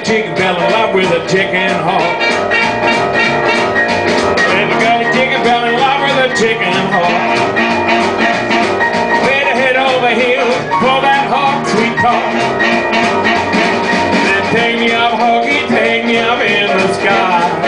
a ticket belt and lob with a ticking hawk. Well, you got a ticket belt and lob with a ticking hawk. Better head over here for that hawk sweet talk. Then take me up, hawky, take me up in the sky.